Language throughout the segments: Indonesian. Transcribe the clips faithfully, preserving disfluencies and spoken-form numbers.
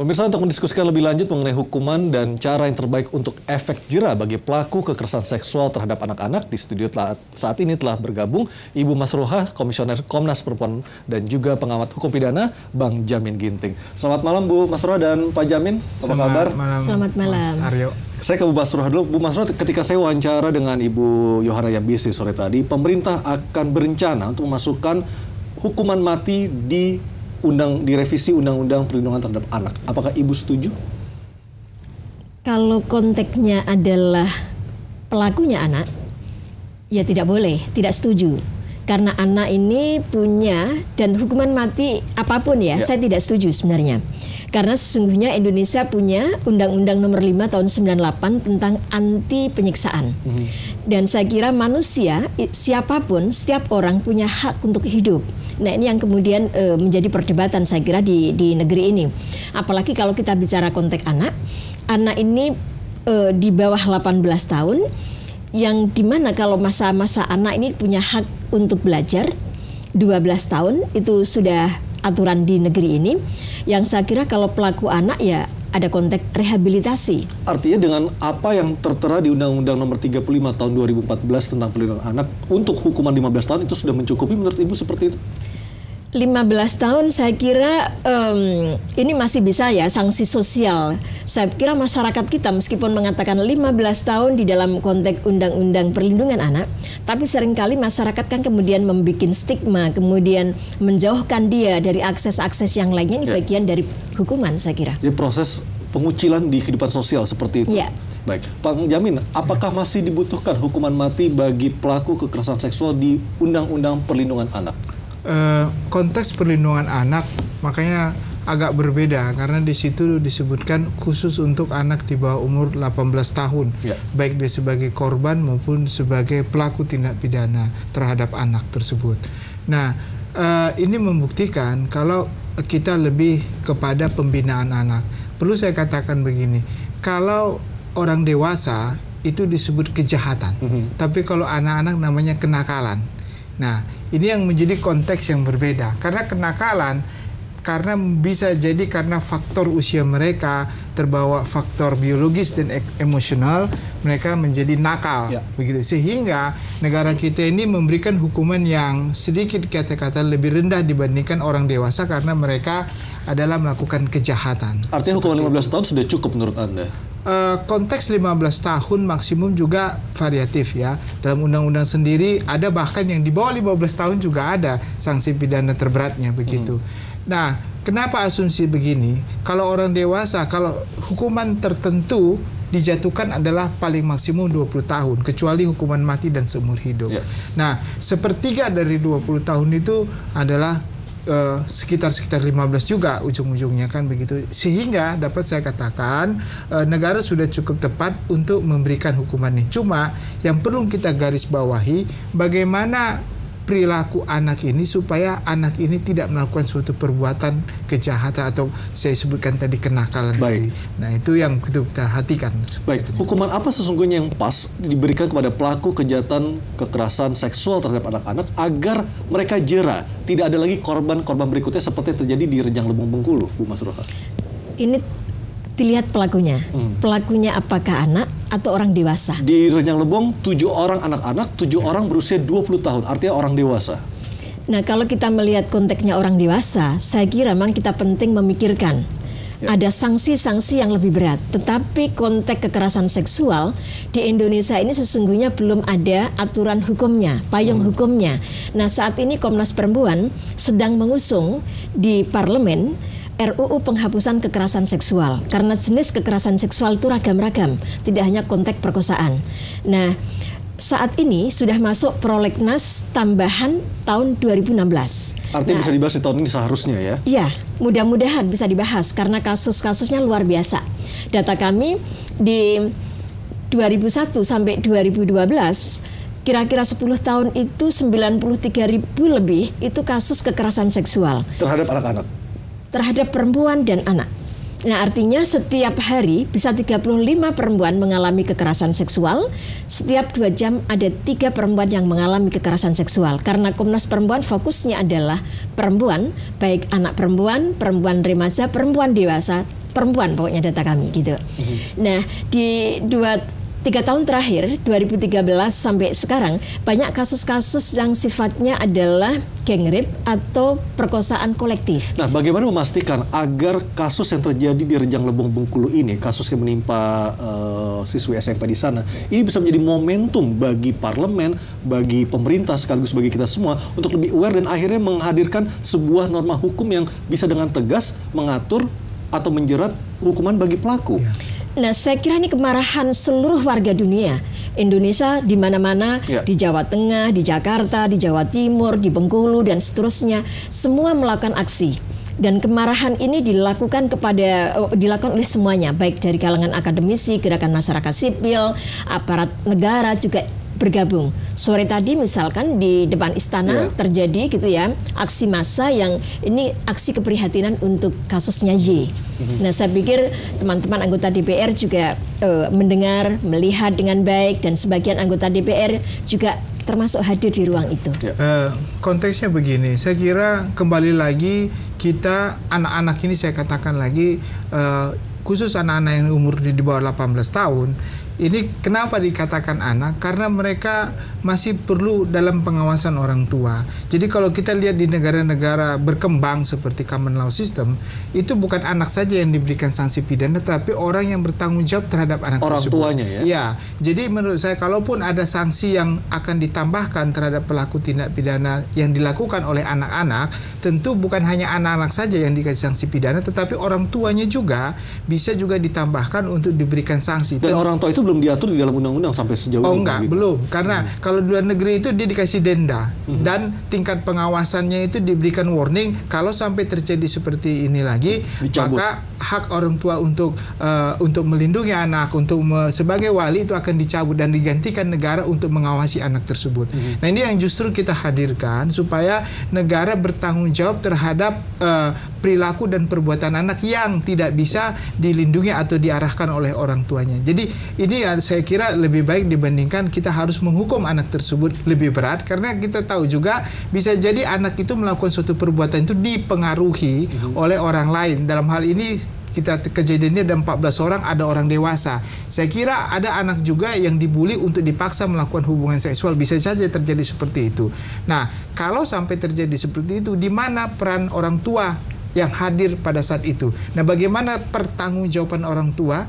Pemirsa, untuk mendiskusikan lebih lanjut mengenai hukuman dan cara yang terbaik untuk efek jera bagi pelaku kekerasan seksual terhadap anak-anak, di studio telah, saat ini telah bergabung Ibu Masruchah, Komisioner Komnas Perempuan dan juga pengamat hukum pidana, Bang Jamin Ginting. Selamat malam Bu Masruchah dan Pak Jamin, apa kabar? Malam. Selamat malam. Mas Ariyo. Saya ke Bu Masruchah dulu. Bu Masruchah, ketika saya wawancara dengan Ibu Yohana Yambise sore tadi, pemerintah akan berencana untuk memasukkan hukuman mati di undang direvisi Undang-Undang Perlindungan Terhadap Anak. Apakah Ibu setuju? Kalau konteksnya adalah pelakunya anak, ya tidak boleh, tidak setuju. Karena anak ini punya, dan hukuman mati apapun ya, ya. saya tidak setuju sebenarnya. Karena sesungguhnya Indonesia punya Undang-Undang Nomor lima Tahun sembilan puluh delapan tentang anti penyiksaan. Mm-hmm. Dan saya kira manusia siapapun, setiap orang punya hak untuk hidup. Nah, ini yang kemudian e, menjadi perdebatan saya kira di di negeri ini. Apalagi kalau kita bicara konteks anak, anak ini e, di bawah delapan belas tahun, yang dimana kalau masa-masa anak ini punya hak untuk belajar, dua belas tahun itu sudah aturan di negeri ini, yang saya kira kalau pelaku anak ya ada konteks rehabilitasi. Artinya dengan apa yang tertera di Undang-Undang Nomor tiga puluh lima Tahun dua ribu empat belas tentang perlindungan anak untuk hukuman lima belas tahun itu sudah mencukupi menurut Ibu seperti itu? lima belas tahun saya kira um, ini masih bisa ya, sanksi sosial. Saya kira masyarakat kita meskipun mengatakan lima belas tahun di dalam konteks Undang-Undang Perlindungan Anak, tapi seringkali masyarakat kan kemudian membuat stigma, kemudian menjauhkan dia dari akses-akses yang lainnya. Ini ya, bagian dari hukuman saya kira. Jadi proses pengucilan di kehidupan sosial seperti itu. Ya. Baik, Pak Jamin, apakah masih dibutuhkan hukuman mati bagi pelaku kekerasan seksual di Undang-Undang Perlindungan Anak? Uh, konteks perlindungan anak makanya agak berbeda karena di situ disebutkan khusus untuk anak di bawah umur delapan belas tahun, yeah, baik dia sebagai korban maupun sebagai pelaku tindak pidana terhadap anak tersebut. Nah, uh, ini membuktikan kalau kita lebih kepada pembinaan anak. Perlu saya katakan begini, kalau orang dewasa itu disebut kejahatan, mm-hmm, tapi kalau anak-anak namanya kenakalan. Nah, ini yang menjadi konteks yang berbeda. Karena kenakalan, karena bisa jadi karena faktor usia mereka, terbawa faktor biologis dan e emosional, mereka menjadi nakal. Ya. Begitu. Sehingga negara kita ini memberikan hukuman yang sedikit kata-kata lebih rendah dibandingkan orang dewasa karena mereka adalah melakukan kejahatan. Artinya hukuman lima belas tahun sudah cukup menurut Anda? Uh, konteks lima belas tahun maksimum juga variatif ya. Dalam undang-undang sendiri ada bahkan yang di bawah lima belas tahun juga ada sanksi pidana terberatnya begitu. Hmm. Nah, kenapa asumsi begini? Kalau orang dewasa, kalau hukuman tertentu dijatuhkan adalah paling maksimum dua puluh tahun, kecuali hukuman mati dan seumur hidup. Yeah. Nah, sepertiga dari dua puluh tahun itu adalah sekitar-sekitar uh, lima belas juga ujung-ujungnya kan begitu. Sehingga dapat saya katakan uh, negara sudah cukup tepat untuk memberikan hukuman ini. Cuma yang perlu kita garis bawahi bagaimana perilaku anak ini supaya anak ini tidak melakukan suatu perbuatan kejahatan atau saya sebutkan tadi kenakalan. Baik. Tadi. Nah, itu yang kita perhatikan. Baik. Hukuman apa sesungguhnya yang pas diberikan kepada pelaku kejahatan kekerasan seksual terhadap anak-anak agar mereka jera, tidak ada lagi korban-korban berikutnya seperti yang terjadi di Rejang Lebong Bengkulu, Bu Masruchah? Ini dilihat pelakunya. Hmm. Pelakunya apakah anak atau orang dewasa? Di Rejang Lebong, tujuh orang anak-anak, tujuh orang berusia dua puluh tahun, artinya orang dewasa. Nah, kalau kita melihat konteksnya orang dewasa, saya kira memang kita penting memikirkan. Ya. Ada sanksi-sanksi yang lebih berat. Tetapi konteks kekerasan seksual di Indonesia ini sesungguhnya belum ada aturan hukumnya, payung hmm. hukumnya. Nah, saat ini Komnas Perempuan sedang mengusung di parlemen R U U Penghapusan Kekerasan Seksual, karena jenis kekerasan seksual itu ragam-ragam, tidak hanya konteks perkosaan. Nah, saat ini sudah masuk prolegnas tambahan tahun dua ribu enam belas. Artinya nah, bisa dibahas di tahun ini seharusnya ya? Iya, mudah-mudahan bisa dibahas karena kasus-kasusnya luar biasa. Data kami di dua ribu satu sampai dua ribu dua belas, kira-kira sepuluh tahun itu sembilan puluh tiga ribu lebih itu kasus kekerasan seksual. Terhadap anak-anak? Terhadap perempuan dan anak. Nah, artinya setiap hari bisa tiga puluh lima perempuan mengalami kekerasan seksual, setiap dua jam ada tiga perempuan yang mengalami kekerasan seksual. Karena Komnas Perempuan fokusnya adalah perempuan, baik anak perempuan, perempuan remaja, perempuan dewasa, perempuan pokoknya data kami gitu. Nah, di dua tiga tahun terakhir, dua ribu tiga belas sampai sekarang, banyak kasus-kasus yang sifatnya adalah gang rape atau perkosaan kolektif. Nah, bagaimana memastikan agar kasus yang terjadi di Rejang Lebong Bengkulu ini, kasus yang menimpa uh, siswi S M P di sana, ini bisa menjadi momentum bagi parlemen, bagi pemerintah, sekaligus bagi kita semua, untuk lebih aware dan akhirnya menghadirkan sebuah norma hukum yang bisa dengan tegas mengatur atau menjerat hukuman bagi pelaku. Ya. Nah, saya kira ini kemarahan seluruh warga dunia. Indonesia di mana-mana, ya. Di Jawa Tengah, di Jakarta, di Jawa Timur, di Bengkulu, dan seterusnya. Semua melakukan aksi. Dan kemarahan ini dilakukan kepada dilakukan oleh semuanya, baik dari kalangan akademisi, gerakan masyarakat sipil, aparat negara juga bergabung. Sore tadi misalkan di depan istana yeah. terjadi gitu ya aksi massa yang ini aksi keprihatinan untuk kasusnya Y. Mm-hmm. Nah, saya pikir teman-teman anggota D P R juga uh, mendengar, melihat dengan baik, dan sebagian anggota D P R juga termasuk hadir di ruang itu. Uh, konteksnya begini, saya kira kembali lagi kita anak-anak ini, saya katakan lagi uh, khusus anak-anak yang umurnya di bawah delapan belas tahun. Ini kenapa dikatakan anak? Karena mereka masih perlu dalam pengawasan orang tua. Jadi kalau kita lihat di negara-negara berkembang seperti Common Law System, itu bukan anak saja yang diberikan sanksi pidana, tapi orang yang bertanggung jawab terhadap anak orang tersebut. Orang tuanya ya? Ya. Jadi menurut saya, kalaupun ada sanksi yang akan ditambahkan terhadap pelaku tindak pidana yang dilakukan oleh anak-anak, tentu bukan hanya anak-anak saja yang dikasih sanksi pidana, tetapi orang tuanya juga bisa juga ditambahkan untuk diberikan sanksi. Dan tentu, orang tua itu belum diatur di dalam undang-undang sampai sejauh ini. Oh enggak, gitu. Belum. Karena hmm. kalau di luar negeri itu dia dikasih denda hmm. dan tingkat pengawasannya itu diberikan warning, kalau sampai terjadi seperti ini lagi, dicabut. Maka hak orang tua untuk uh, untuk melindungi anak, untuk me, sebagai wali itu akan dicabut dan digantikan negara untuk mengawasi anak tersebut. Hmm. Nah, ini yang justru kita hadirkan supaya negara bertanggung jawab terhadap uh, perilaku dan perbuatan anak yang tidak bisa dilindungi atau diarahkan oleh orang tuanya. Jadi ini saya kira lebih baik dibandingkan kita harus menghukum anak tersebut lebih berat, karena kita tahu juga bisa jadi anak itu melakukan suatu perbuatan itu dipengaruhi mm-hmm. oleh orang lain. Dalam hal ini kita kejadiannya ada empat belas orang, ada orang dewasa. Saya kira ada anak juga yang dibully untuk dipaksa melakukan hubungan seksual, bisa saja terjadi seperti itu. Nah, kalau sampai terjadi seperti itu, di mana peran orang tua yang hadir pada saat itu? Nah, bagaimana pertanggungjawaban orang tua?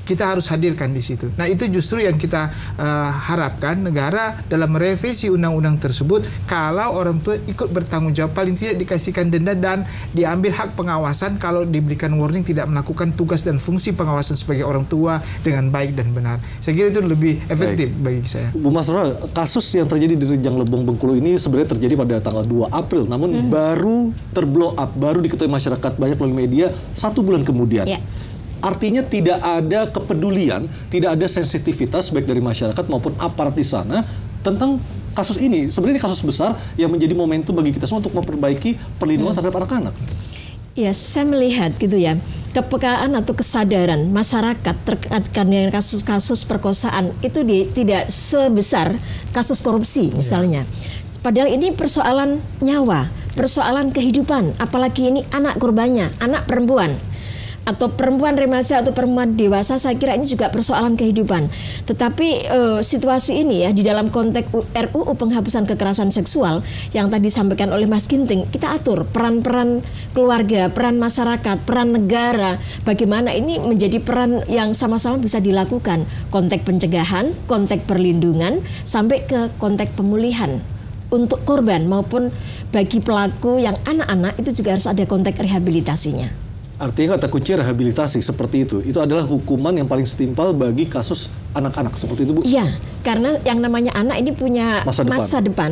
Kita harus hadirkan di situ. Nah, itu justru yang kita uh, harapkan negara dalam revisi undang-undang tersebut, kalau orang tua ikut bertanggung jawab, paling tidak dikasihkan denda dan diambil hak pengawasan kalau diberikan warning tidak melakukan tugas dan fungsi pengawasan sebagai orang tua dengan baik dan benar. Saya kira itu lebih efektif baik. Bagi saya. Bu Masruchah, kasus yang terjadi di Rejang Lebong Bengkulu ini sebenarnya terjadi pada tanggal dua April, namun hmm. baru terblow up, baru diketahui masyarakat banyak melalui media satu bulan kemudian. Yeah. Artinya tidak ada kepedulian, tidak ada sensitivitas baik dari masyarakat maupun aparat di sana tentang kasus ini. Sebenarnya ini kasus besar yang menjadi momentum bagi kita semua untuk memperbaiki perlindungan hmm. terhadap anak-anak. Ya, saya melihat gitu ya, kepekaan atau kesadaran masyarakat terkait dengan kasus-kasus perkosaan itu di, tidak sebesar kasus korupsi misalnya. Yeah. Padahal ini persoalan nyawa, persoalan kehidupan, apalagi ini anak korbannya, anak perempuan. Atau perempuan remaja atau perempuan dewasa, saya kira ini juga persoalan kehidupan. Tetapi e, situasi ini ya di dalam konteks R U U Penghapusan Kekerasan Seksual yang tadi disampaikan oleh Mas Ginting, kita atur peran-peran keluarga, peran masyarakat, peran negara, bagaimana ini menjadi peran yang sama-sama bisa dilakukan, konteks pencegahan, konteks perlindungan, sampai ke konteks pemulihan untuk korban maupun bagi pelaku yang anak-anak itu juga harus ada konteks rehabilitasinya. Artinya kata kunci rehabilitasi seperti itu, itu adalah hukuman yang paling setimpal bagi kasus anak-anak, seperti itu Bu? Iya, karena yang namanya anak ini punya masa depan. masa depan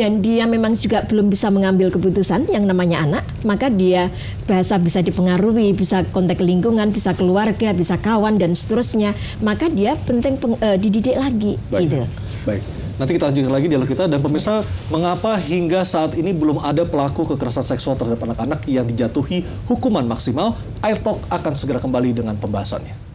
dan dia memang juga belum bisa mengambil keputusan yang namanya anak, maka dia bahasa bisa dipengaruhi, bisa kontak lingkungan, bisa keluarga, bisa kawan, dan seterusnya. Maka dia penting peng, eh, dididik lagi. Baik. Gitu. Baik. Nanti kita lanjutkan lagi dialog kita. Dan pemirsa, mengapa hingga saat ini belum ada pelaku kekerasan seksual terhadap anak-anak yang dijatuhi hukuman maksimal? iTalk akan segera kembali dengan pembahasannya.